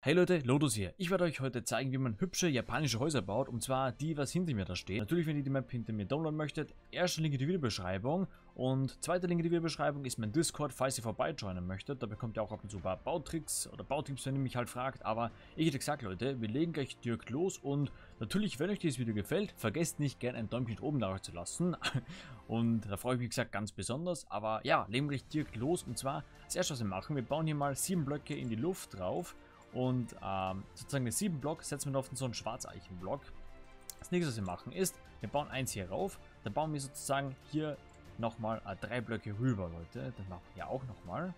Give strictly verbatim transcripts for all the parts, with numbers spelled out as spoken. Hey Leute, LoTooS hier. Ich werde euch heute zeigen, wie man hübsche japanische Häuser baut, und zwar die, was hinter mir da steht. Natürlich, wenn ihr die Map hinter mir downloaden möchtet, erster Link in die Videobeschreibung, und zweiter Link in die Videobeschreibung ist mein Discord, falls ihr vorbeijoinen möchtet. Da bekommt ihr auch ab und zu ein paar Bautricks oder Bautipps, wenn ihr mich halt fragt. Aber ich hätte gesagt, Leute, wir legen gleich direkt los, und natürlich, wenn euch dieses Video gefällt, vergesst nicht, gerne ein Däumchen oben nach euch zu lassen. Und da freue ich mich, wie gesagt, ganz besonders. Aber ja, legen gleich direkt los, und zwar das erste, was wir machen, wir bauen hier mal sieben Blöcke in die Luft drauf. Und ähm, sozusagen den sieben Block setzen wir auf so einen Schwarzeichenblock. Das nächste, was wir machen, ist, wir bauen eins hier rauf. Dann bauen wir sozusagen hier nochmal äh, drei Blöcke rüber, Leute. Das machen wir auch nochmal.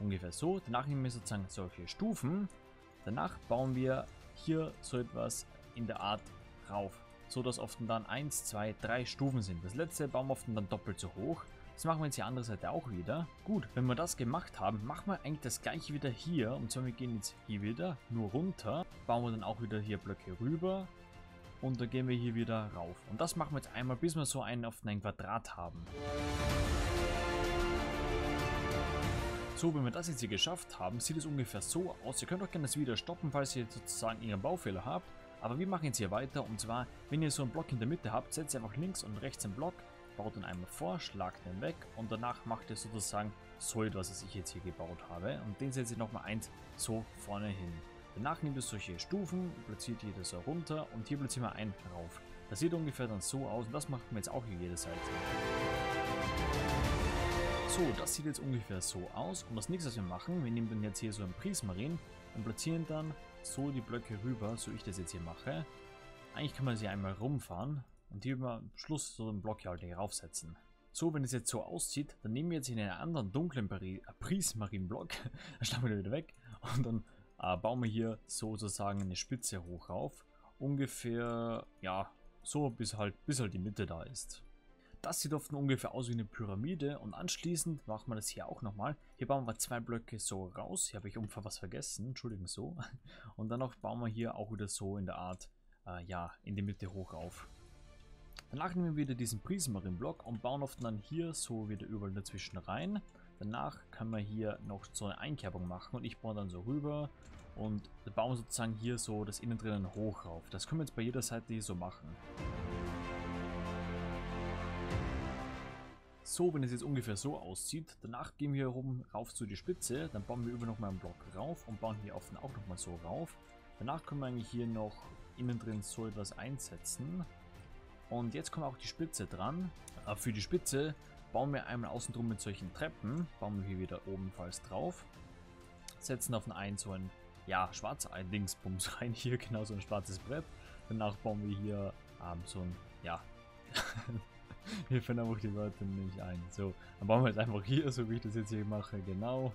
Ungefähr so. Danach nehmen wir sozusagen solche Stufen. Danach bauen wir hier so etwas in der Art rauf. So dass oft dann eins, zwei, drei Stufen sind. Das letzte bauen wir oft dann doppelt so hoch. Das machen wir jetzt die andere Seite auch wieder. Gut, wenn wir das gemacht haben, machen wir eigentlich das gleiche wieder hier. Und zwar, wir gehen jetzt hier wieder nur runter. Bauen wir dann auch wieder hier Blöcke rüber. Und dann gehen wir hier wieder rauf. Und das machen wir jetzt einmal, bis wir so einen auf einen Quadrat haben. So, wenn wir das jetzt hier geschafft haben, sieht es ungefähr so aus. Ihr könnt auch gerne das Video stoppen, falls ihr sozusagen ihren Baufehler habt. Aber wir machen jetzt hier weiter. Und zwar, wenn ihr so einen Block in der Mitte habt, setzt ihr einfach links und rechts einen Block. Baut den einmal vor, schlagt den weg, und danach macht ihr sozusagen so etwas, was ich jetzt hier gebaut habe, und den setze ich nochmal eins so vorne hin. Danach nehmt ihr solche Stufen, platziert jede so runter, und hier platzieren wir einen drauf. Das sieht ungefähr dann so aus, und das machen wir jetzt auch hier jede Seite. So, das sieht jetzt ungefähr so aus, und das nächste, was wir machen, wir nehmen dann jetzt hier so einen Prismarin und platzieren dann so die Blöcke rüber, so ich das jetzt hier mache. Eigentlich kann man das hier einmal rumfahren. Und hier über am Schluss so einen Block hier halt raufsetzen. So, wenn es jetzt so aussieht, dann nehmen wir jetzt in einen anderen dunklen Prismarin-Block, dann schlagen wir den wieder weg, und dann äh, bauen wir hier sozusagen eine Spitze hoch rauf. Ungefähr, ja, so bis halt, bis halt die Mitte da ist. Das sieht oft ungefähr aus wie eine Pyramide, und anschließend machen wir das hier auch nochmal. Hier bauen wir zwei Blöcke so raus, hier habe ich ungefähr was vergessen, entschuldigen so. Und dann bauen wir hier auch wieder so in der Art, äh, ja, in die Mitte hoch rauf. Danach nehmen wir wieder diesen Prismarin-Block und bauen oft dann hier so wieder überall dazwischen rein. Danach kann man hier noch so eine Einkerbung machen, und ich baue dann so rüber und bauen sozusagen hier so das innen drinnen hoch rauf. Das können wir jetzt bei jeder Seite hier so machen. So, wenn es jetzt ungefähr so aussieht, danach gehen wir hier oben rauf zu die Spitze, dann bauen wir über nochmal einen Block rauf und bauen hier oft dann auch nochmal so rauf. Danach können wir eigentlich hier noch innen drin so etwas einsetzen. Und jetzt kommt auch die Spitze dran. Für die Spitze bauen wir einmal außen drum mit solchen Treppen. Bauen wir hier wieder obenfalls drauf. Setzen auf einen so ein, ja, schwarzer Dingsbums rein. Hier genau so ein schwarzes Brett. Danach bauen wir hier ähm, so ein, ja. Hier fallen einfach die Wörter nicht ein. So, dann bauen wir jetzt einfach hier, so wie ich das jetzt hier mache. Genau.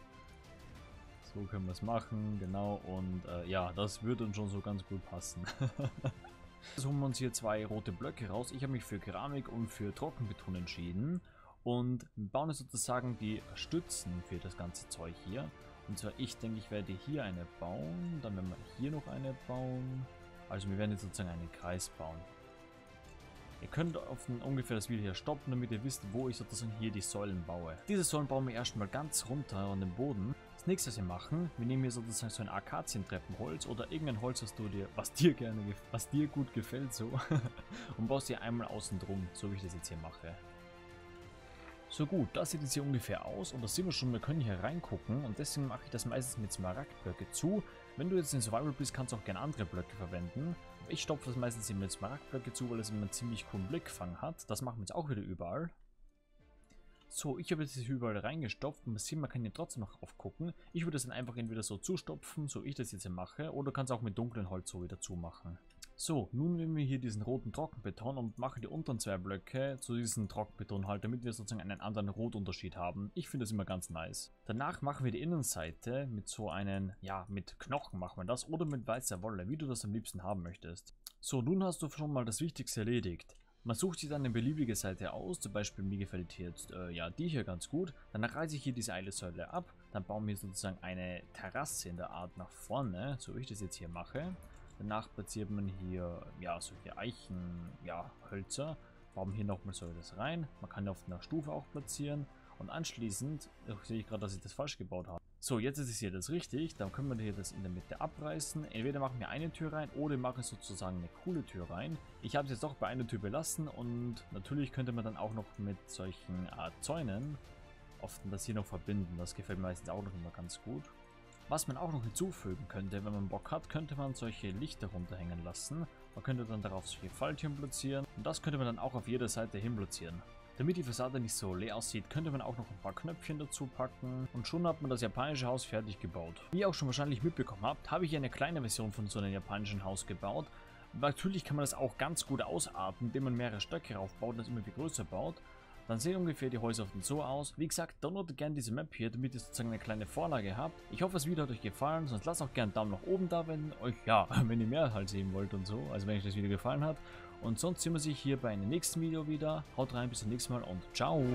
So können wir es machen. Genau. Und äh, ja, das wird uns schon so ganz gut passen. Jetzt holen wir uns hier zwei rote Blöcke raus. Ich habe mich für Keramik und für Trockenbeton entschieden, und bauen jetzt sozusagen die Stützen für das ganze Zeug hier. Und zwar, ich denke, ich werde hier eine bauen, dann werden wir hier noch eine bauen. Also wir werden jetzt sozusagen einen Kreis bauen. Ihr könnt auf ungefähr das Video hier stoppen, damit ihr wisst, wo ich sozusagen hier die Säulen baue. Diese Säulen bauen wir erstmal ganz runter an den Boden. Das nächste, was wir machen, wir nehmen hier sozusagen so ein Akazientreppenholz oder irgendein Holz, was du dir, was dir gerne, was dir gut gefällt, so, und baust dir einmal außen drum, so wie ich das jetzt hier mache. So gut, das sieht jetzt hier ungefähr aus, und das sehen wir schon, wir können hier reingucken, und deswegen mache ich das meistens mit Smaragdblöcke zu. Wenn du jetzt in Survival bist, kannst du auch gerne andere Blöcke verwenden. Ich stopfe das meistens mit Smaragdblöcke zu, weil es immer einen ziemlich coolen Blickfang hat. Das machen wir jetzt auch wieder überall. So, ich habe jetzt hier überall reingestopft, und man sieht, man kann hier trotzdem noch aufgucken. Ich würde es dann einfach entweder so zustopfen, so ich das jetzt hier mache, oder kannst auch mit dunklem Holz so wieder zumachen. So, nun nehmen wir hier diesen roten Trockenbeton und machen die unteren zwei Blöcke zu diesem Trockenbeton halt, damit wir sozusagen einen anderen Rotunterschied haben. Ich finde das immer ganz nice. Danach machen wir die Innenseite mit so einen, ja, mit Knochen machen wir das, oder mit weißer Wolle, wie du das am liebsten haben möchtest. So, nun hast du schon mal das Wichtigste erledigt. Man sucht sich dann eine beliebige Seite aus, zum Beispiel mir gefällt hier jetzt, äh, ja, die hier ganz gut. Dann reiße ich hier diese eine Säule ab, dann bauen wir sozusagen eine Terrasse in der Art nach vorne, so wie ich das jetzt hier mache. Danach platziert man hier, ja, solche Eichen, ja, Hölzer, bauen hier nochmal so das rein. Man kann auf einer Stufe auch platzieren. Und anschließend sehe ich gerade, dass ich das falsch gebaut habe. So, jetzt ist es hier das richtig. Dann können wir hier das in der Mitte abreißen. Entweder machen wir eine Tür rein oder machen sozusagen eine coole Tür rein. Ich habe es jetzt auch bei einer Tür belassen und natürlich könnte man dann auch noch mit solchen Art Zäunen oft das hier noch verbinden. Das gefällt mir meistens auch noch immer ganz gut. Was man auch noch hinzufügen könnte, wenn man Bock hat, könnte man solche Lichter runterhängen lassen. Man könnte dann darauf solche Falltüren platzieren und das könnte man dann auch auf jeder Seite hin platzieren. Damit die Fassade nicht so leer aussieht, könnte man auch noch ein paar Knöpfchen dazu packen und schon hat man das japanische Haus fertig gebaut. Wie ihr auch schon wahrscheinlich mitbekommen habt, habe ich hier eine kleine Version von so einem japanischen Haus gebaut. Natürlich kann man das auch ganz gut ausarten, indem man mehrere Stöcke raufbaut und das immer viel größer baut. Dann sehen ungefähr die Häuser oft so aus. Wie gesagt, downloadet gerne diese Map hier, damit ihr sozusagen eine kleine Vorlage habt. Ich hoffe, das Video hat euch gefallen, sonst lasst auch gerne einen Daumen nach oben da, wenn euch, ja, wenn ihr mehr halt sehen wollt und so, also wenn euch das Video gefallen hat. Und sonst sehen wir uns hier bei einem nächsten Video wieder. Haut rein, bis zum nächsten Mal und ciao!